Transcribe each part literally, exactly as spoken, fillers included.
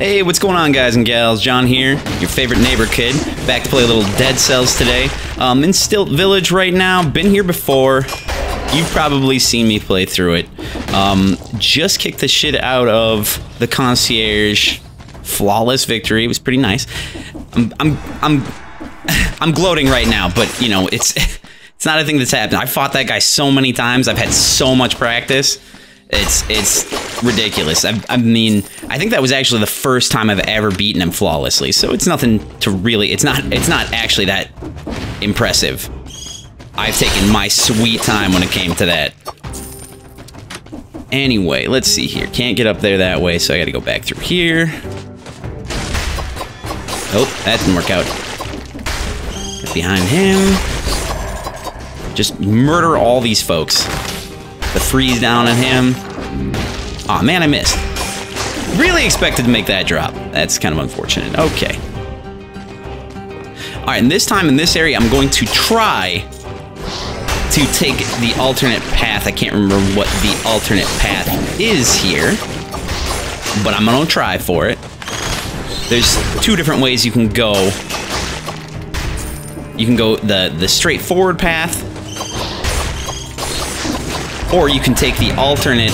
Hey, what's going on, guys and gals? John here, your favorite neighbor kid. Back to play a little Dead Cells today. Um, in Stilt Village right now. Been here before. You've probably seen me play through it. Um, just kicked the shit out of the concierge. Flawless victory. It was pretty nice. I'm, I'm, I'm, I'm gloating right now, but you know, it's, it's not a thing that's happened. I fought that guy so many times. I've had so much practice. It's it's ridiculous. I, I mean, I think that was actually the first time I've ever beaten him flawlessly. So it's nothing to really. It's not. It's not actually that impressive. I've taken my sweet time when it came to that. Anyway, let's see here. Can't get up there that way, so I got to go back through here. Oh, that didn't work out. Get behind him. Just murder all these folks. The freeze down on him. Aw, man, I missed. Really expected to make that drop. That's kind of unfortunate. Okay. All right, and this time in this area, I'm going to try to take the alternate path. I can't remember what the alternate path is here, but I'm going to try for it. There's two different ways you can go. You can go the, the straightforward path, or you can take the alternate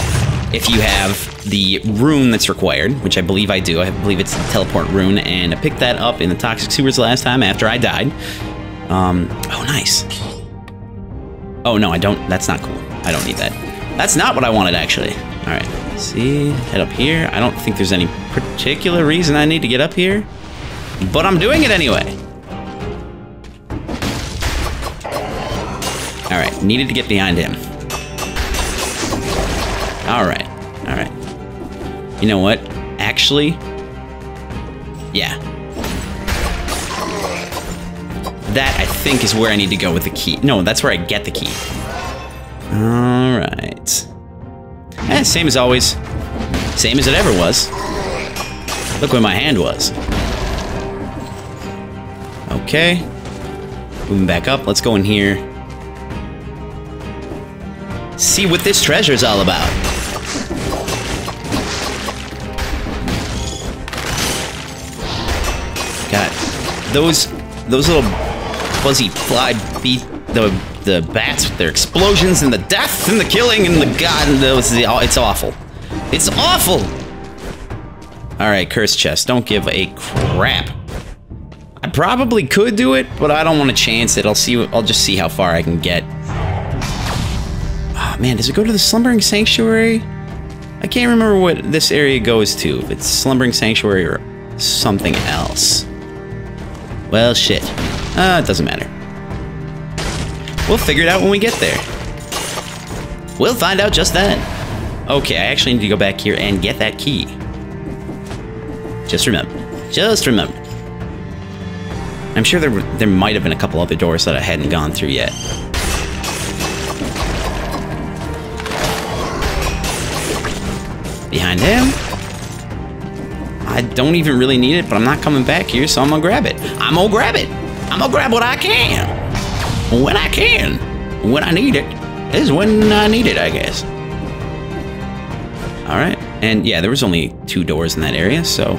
if you have the rune that's required, which I believe I do. I believe it's the teleport rune, and I picked that up in the toxic sewers last time after I died. Um, oh, nice. Oh, no, I don't. That's not cool. I don't need that. That's not what I wanted, actually. All right, let's see. Head up here. I don't think there's any particular reason I need to get up here, but I'm doing it anyway. All right, needed to get behind him. Alright, alright. You know what? Actually, yeah. That, I think, is where I need to go with the key. No, that's where I get the key. Alright. Eh, same as always. Same as it ever was. Look where my hand was. Okay. Moving back up. Let's go in here. See what this treasure's all about. Those those little fuzzy fly beat the the bats with their explosions and the death and the killing and the god and those the it's awful. It's awful. Alright, curse chest. Don't give a crap. I probably could do it, but I don't want to chance it. I'll see I'll just see how far I can get. Oh man, does it go to the Slumbering Sanctuary? I can't remember what this area goes to, if it's Slumbering Sanctuary or something else. Well, shit. Uh, it doesn't matter. We'll figure it out when we get there. We'll find out just then. Okay, I actually need to go back here and get that key. Just remember. Just remember. I'm sure there were, there might have been a couple other doors that I hadn't gone through yet. Behind him. I don't even really need it, but I'm not coming back here, so I'm gonna grab it. I'm gonna grab it. I'm gonna grab what I can. When I can. When I need it. Is when I need it, I guess. Alright. And yeah, there was only two doors in that area, so.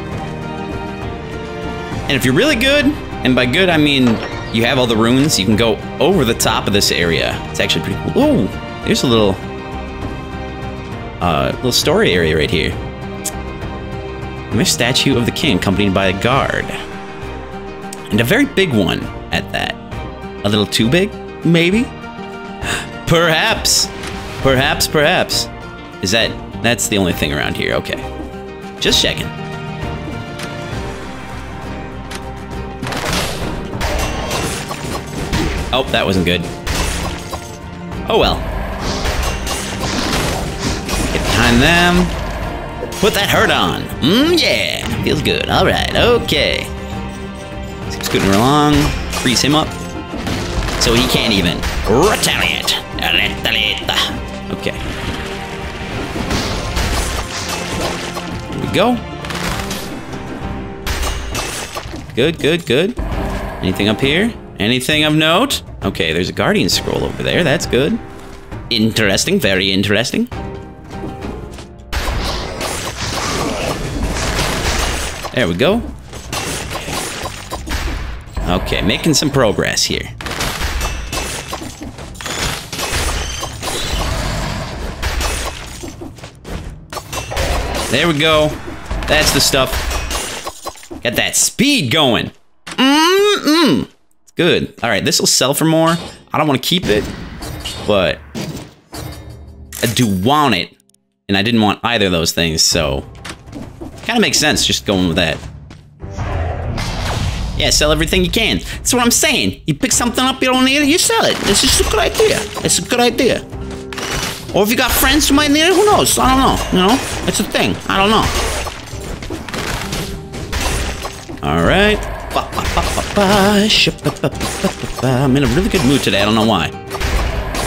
And if you're really good, and by good I mean you have all the runes, you can go over the top of this area. It's actually pretty cool. Ooh, here's a little uh little story area right here. A statue of the king accompanied by a guard. And a very big one at that. A little too big? Maybe? Perhaps. Perhaps, perhaps. Is that... That's the only thing around here. Okay. Just checking. Oh, that wasn't good. Oh well. Get behind them. Put that hurt on. Mmm, yeah. Feels good. All right. Okay. Keep scooting along. Freeze him up. So he can't even retaliate. Okay. Here we go. Good, good, good. Anything up here? Anything of note? Okay, there's a Guardian Scroll over there. That's good. Interesting. Very interesting. There we go. Okay, making some progress here. There we go. That's the stuff. Got that speed going. Mm-mm. It's good. All right, this will sell for more. I don't want to keep it, but I do want it. And I didn't want either of those things, so kind of makes sense just going with that. Yeah, sell everything you can. That's what I'm saying. You pick something up you don't need it, you sell it. It's just a good idea. It's a good idea. Or if you got friends who might need it, who knows? I don't know. You know, it's a thing. I don't know. All right. I'm in a really good mood today. I don't know why.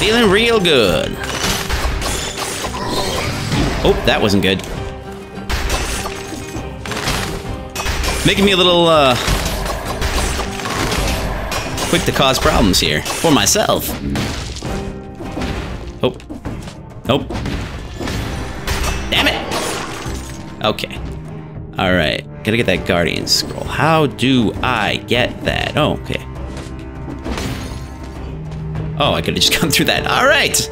Feeling real good. Oh, that wasn't good. Making me a little, uh... quick to cause problems here. For myself. Oh. Nope. Damn it! Okay. Alright. Gotta get that Guardian Scroll. How do I get that? Oh, okay. Oh, I could've just gone through that. Alright!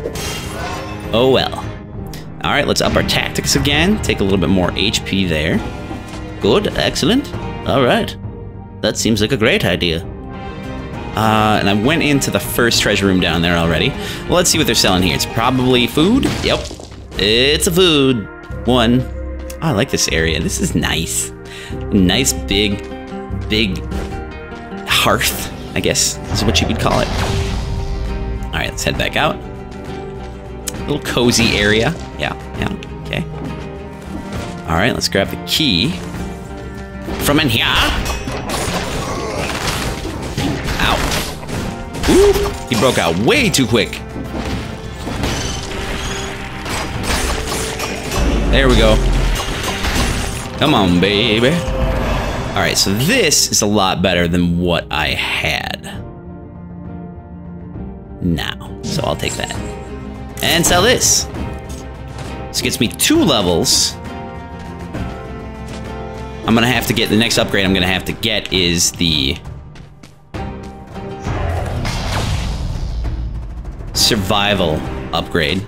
Oh, well. All right, let's up our tactics again. Take a little bit more H P there. Good, excellent. All right. That seems like a great idea. Uh, and I went into the first treasure room down there already. Well, let's see what they're selling here. It's probably food. Yep. It's a food. One. Oh, I like this area. This is nice. Nice big, big hearth, I guess is what you would call it. All right, let's head back out. Little cozy area. Yeah, yeah, okay. All right, let's grab the key. From in here. Ow. Ooh, he broke out way too quick. There we go. Come on, baby. All right, so this is a lot better than what I had. Now, so I'll take that. And sell this. This gets me two levels. I'm gonna have to get the next upgrade I'm gonna have to get is the survival upgrade.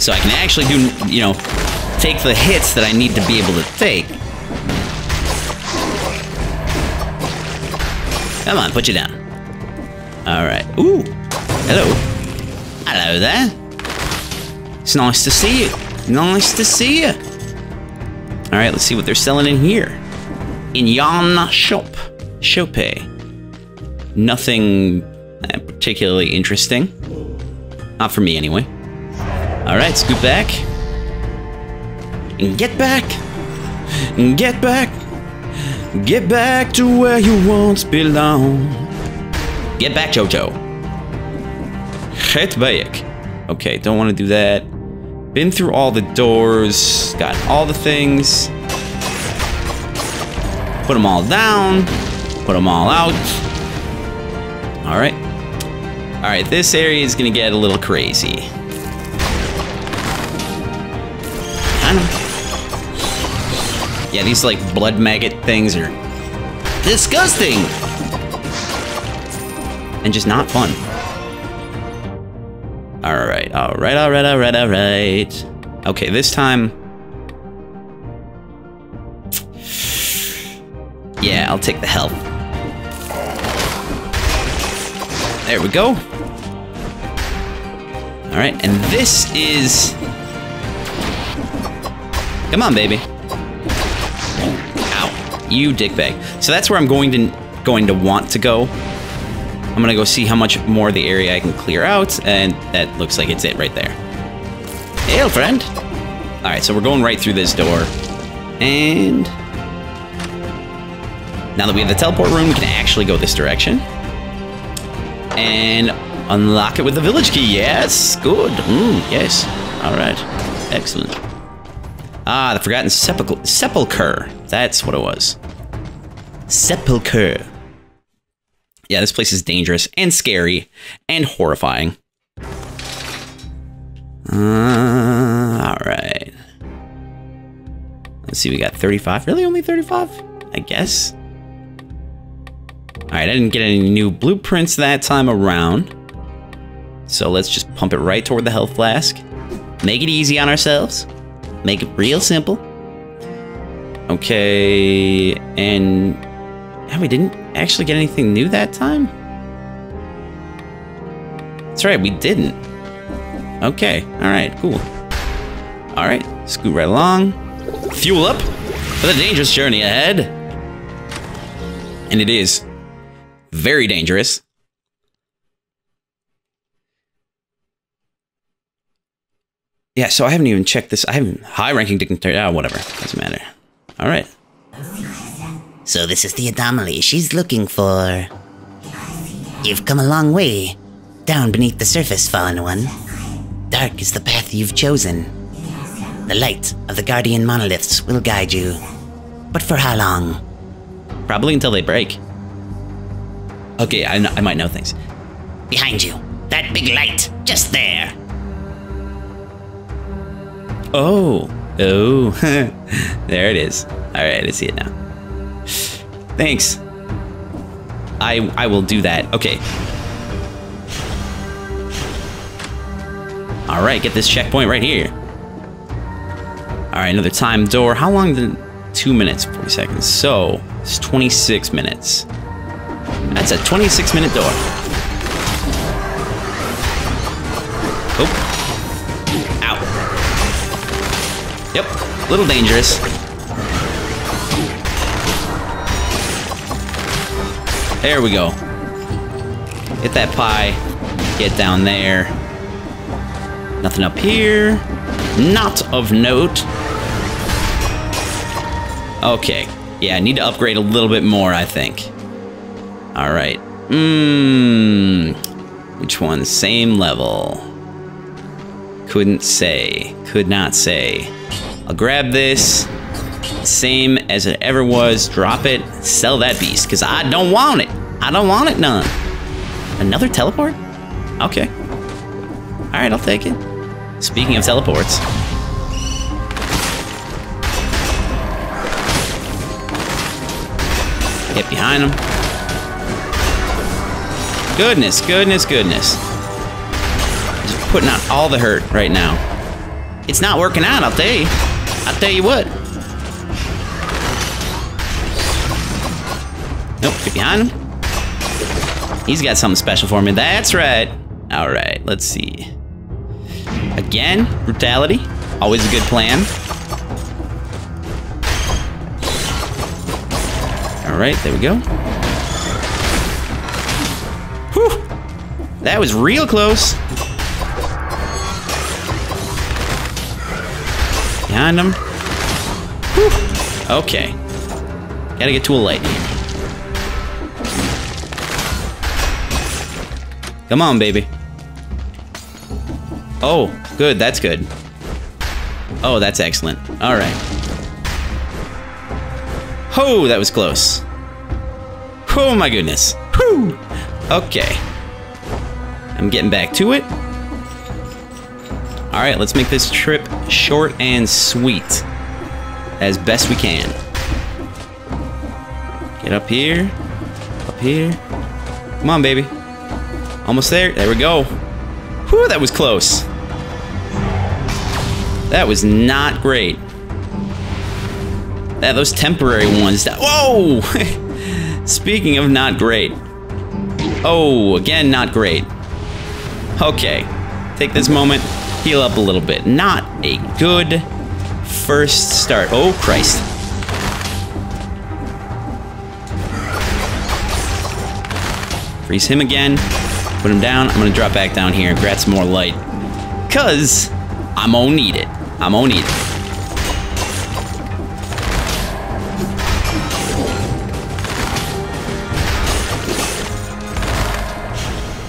So I can actually do, you know, take the hits that I need to be able to take. Come on, put you down. All right. Ooh. Hello. Hello there. It's nice to see you. Nice to see you. All right, let's see what they're selling in here. In Yana Shop. Shope. Nothing particularly interesting. Not for me, anyway. All right, scoot back. And get back. And get back. Get back to where you once belonged. Get back, Jojo. Okay, don't want to do that. Been through all the doors, got all the things. Put them all down. Put them all out. All right. All right, this area is going to get a little crazy. I know. Yeah, these like blood maggot things are disgusting. And just not fun. All right, all right, all right, all right, all right. Okay, this time... yeah, I'll take the help. There we go. All right, and this is... come on, baby. Ow, you dickbag. So that's where I'm going to, going to want to go. I'm gonna go see how much more of the area I can clear out, and that looks like it's it right there. Hey, old friend. All right, so we're going right through this door. And now that we have the teleport room, we can actually go this direction. And unlock it with the village key. Yes, good. Mm, yes, all right, excellent. Ah, the Forgotten Sepul- Sepulcher. That's what it was. Sepulcher. Yeah, this place is dangerous and scary and horrifying. Uh, all right. Let's see, we got thirty-five. Really, only thirty-five? I guess. Alright, I didn't get any new blueprints that time around. So let's just pump it right toward the health flask. Make it easy on ourselves. Make it real simple. Okay, and... and we didn't actually get anything new that time? That's right, we didn't. Okay, alright, cool. Alright, scoot right along. Fuel up for the dangerous journey ahead. And it is very dangerous. Yeah, so I haven't even checked this. I haven't high ranking didn't oh, whatever. Doesn't matter. Alright. So this is the anomaly she's looking for. You've come a long way. Down beneath the surface, fallen one. Dark is the path you've chosen. The light of the Guardian monoliths will guide you. But for how long? Probably until they break. Okay, I, know, I might know things. Behind you. That big light. Just there. Oh. Oh. There it is. Alright, I see it now. Thanks. I, I will do that. Okay. Alright, get this checkpoint right here. Alright, another time door. How long did... two minutes, forty seconds. So, it's twenty-six minutes. That's a twenty-six minute door. Oh. Ow. Yep, a little dangerous. There we go. Hit that pie. Get down there. Nothing up here. Not of note. Okay. Yeah, I need to upgrade a little bit more, I think. Alright. Mmm. Which one? Same level. Couldn't say. Could not say. I'll grab this. Same as it ever was. Drop it. Sell that beast, because I don't want it. I don't want it none. Another teleport? Okay. Alright, I'll take it. Speaking of teleports. Get behind him. Goodness, goodness, goodness. Just putting out all the hurt right now. It's not working out, I'll tell you. I'll tell you what. Nope, get behind him. He's got something special for me. That's right. All right, let's see. Again, brutality. Always a good plan. All right, there we go. Whew! That was real close. Behind him. Whew! Okay. Gotta get to a light here. Come on, baby. Oh, good. That's good. Oh, that's excellent. All right. Oh, that was close. Oh my goodness. Whew. Okay. I'm getting back to it. Alright, let's make this trip short and sweet. As best we can. Get up here. Up here. Come on, baby. Almost there. There we go. Whew, that was close. That was not great. Yeah, those temporary ones that- Whoa! Speaking of not great. Oh, again, not great. Okay. Take this moment, heal up a little bit. Not a good first start. Oh, Christ. Freeze him again. Put him down. I'm gonna drop back down here and grab some more light. Cause I'm gonna need it. I'm gonna need it.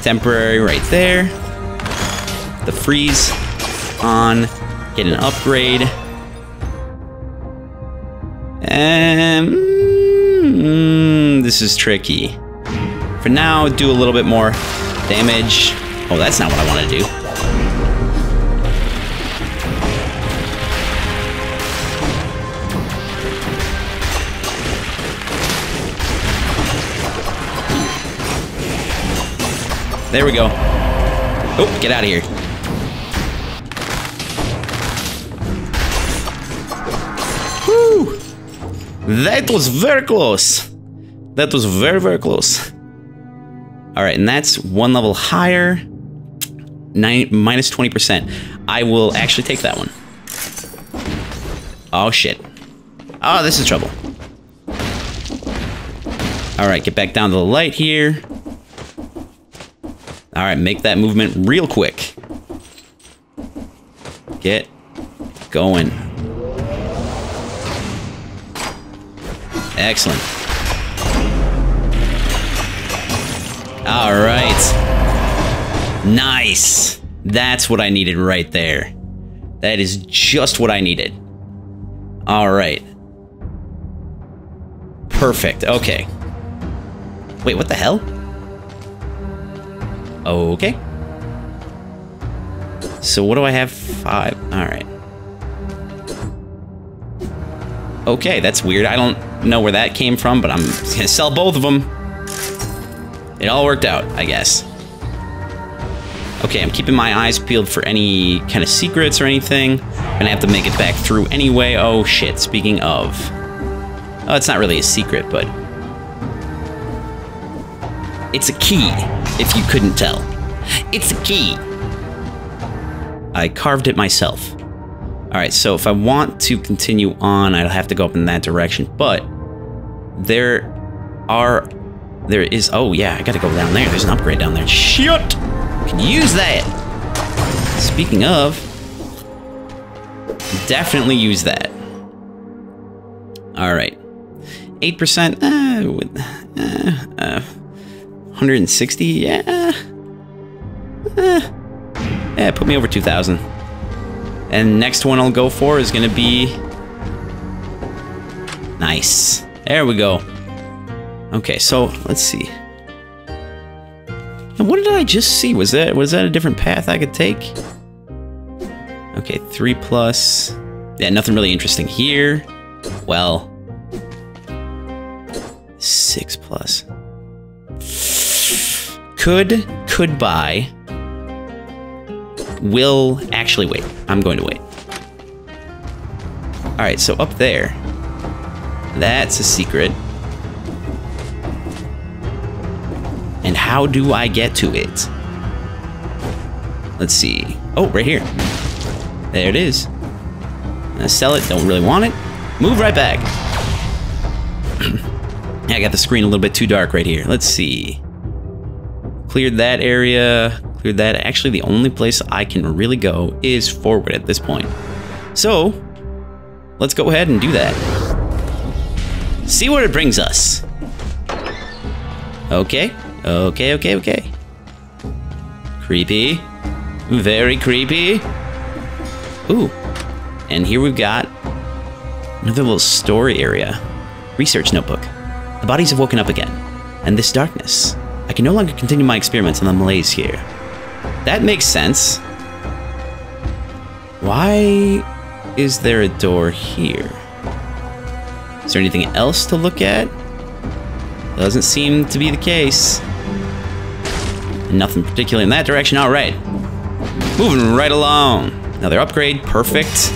Temporary right there. The freeze on. Get an upgrade. And mm, this is tricky. For now, do a little bit more damage. Oh, that's not what I want to do. There we go. Oh, get out of here. Whew! That was very close. That was very, very close. All right, and that's one level higher. Nine, minus twenty percent. I will actually take that one. Oh, shit. Oh, this is trouble. All right, get back down to the light here. All right, make that movement real quick. Get going. Excellent. All right. Nice. That's what I needed right there. That is just what I needed. All right. Perfect. Okay. Wait, what the hell? Okay. So what do I have? Five. All right. Okay, that's weird. I don't know where that came from, but I'm gonna sell both of them. It all worked out, I guess. Okay, I'm keeping my eyes peeled for any kind of secrets or anything. I'm gonna have to make it back through anyway. Oh, shit. Speaking of... Oh, it's not really a secret, but... It's a key, if you couldn't tell. It's a key. I carved it myself. All right, so if I want to continue on, I'll have to go up in that direction. But there are... There is... Oh, yeah, I gotta go down there. There's an upgrade down there. Shit! Can use that! Speaking of... Definitely use that. All right. eight percent. Uh, with, uh, uh, one hundred sixty. Yeah. Uh, yeah, put me over two thousand. And next one I'll go for is going to be... Nice. There we go. Okay, so let's see. And what did I just see? Was that, was that a different path I could take? Okay, three plus. Yeah, nothing really interesting here. Well, six plus. Could, could buy. Will actually wait. I'm going to wait. All right, so up there. That's a secret. And how do I get to it? Let's see. Oh, right here. There it is. I sell it. Don't really want it. Move right back. I got the screen a little bit too dark right here. Let's see. Cleared that area. Cleared that. Actually, the only place I can really go is forward at this point. So, let's go ahead and do that. See what it brings us. Okay. Okay, okay, okay. Creepy. Very creepy. Ooh. And here we've got another little story area. Research notebook. The bodies have woken up again. And this darkness. I can no longer continue my experiments on the malaise here. That makes sense. Why is there a door here? Is there anything else to look at? Doesn't seem to be the case. Nothing particular in that direction. All right. Moving right along. Another upgrade. Perfect.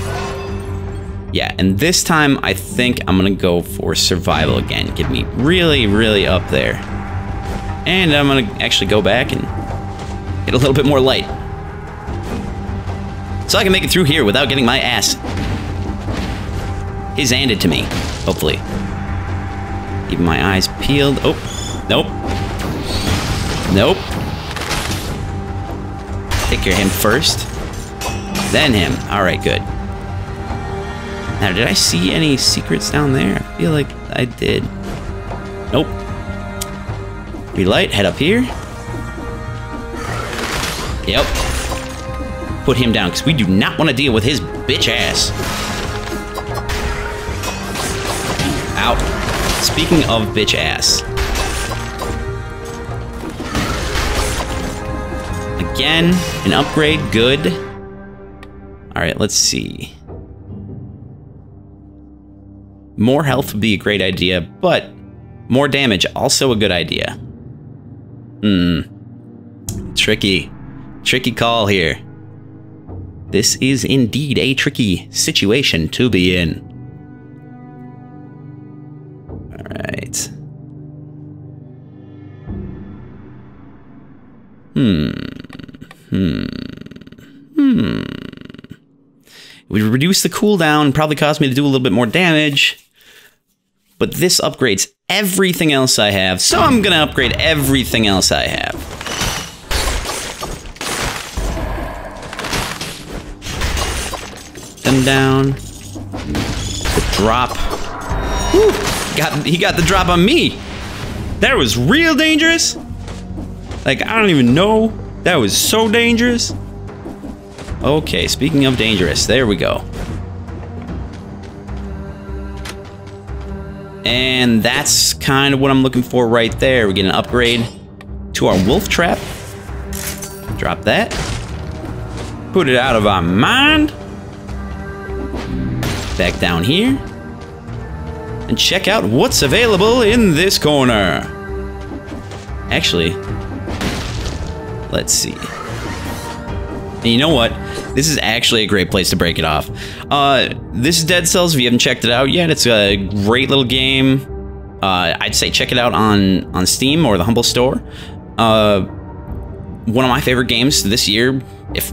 Yeah, and this time I think I'm going to go for survival again. Get me really, really up there. And I'm going to actually go back and get a little bit more light. So I can make it through here without getting my ass his handed to me, hopefully. Keeping my eyes peeled. Oh, nope. Nope. Take care of him first. Then him. All right, good. Now, did I see any secrets down there? I feel like I did. Nope. Relight, head up here. Yep. Put him down, because we do not want to deal with his bitch ass. Ow. Speaking of bitch ass. Again, an upgrade, good. Alright, let's see. More health would be a great idea, but more damage, also a good idea. Hmm. Tricky. Tricky call here. This is indeed a tricky situation to be in. Alright. Hmm. Hmm. Hmm. We reduce the cooldown, probably caused me to do a little bit more damage. But this upgrades everything else I have, so I'm gonna upgrade everything else I have. Them down. The drop. Woo! Got, he got the drop on me! That was real dangerous! Like, I don't even know. That was so dangerous. Okay, speaking of dangerous, there we go. And that's kind of what I'm looking for right there. We get an upgrade to our wolf trap. Drop that. Put it out of our mind. Back down here. And check out what's available in this corner. Actually, let's see. And you know what? This is actually a great place to break it off. Uh, this is Dead Cells. If you haven't checked it out yet, it's a great little game. Uh, I'd say check it out on, on Steam or the Humble Store. Uh, one of my favorite games this year, if...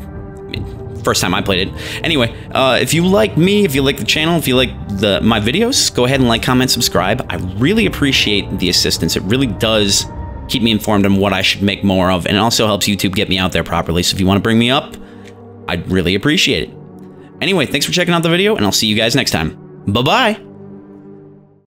first time I played it. Anyway, uh, if you like me, if you like the channel, if you like the my videos, go ahead and like, comment, subscribe. I really appreciate the assistance. It really does keep me informed on what I should make more of, and it also helps YouTube get me out there properly. So if you want to bring me up, I'd really appreciate it. Anyway, thanks for checking out the video, and I'll see you guys next time. Bye-bye!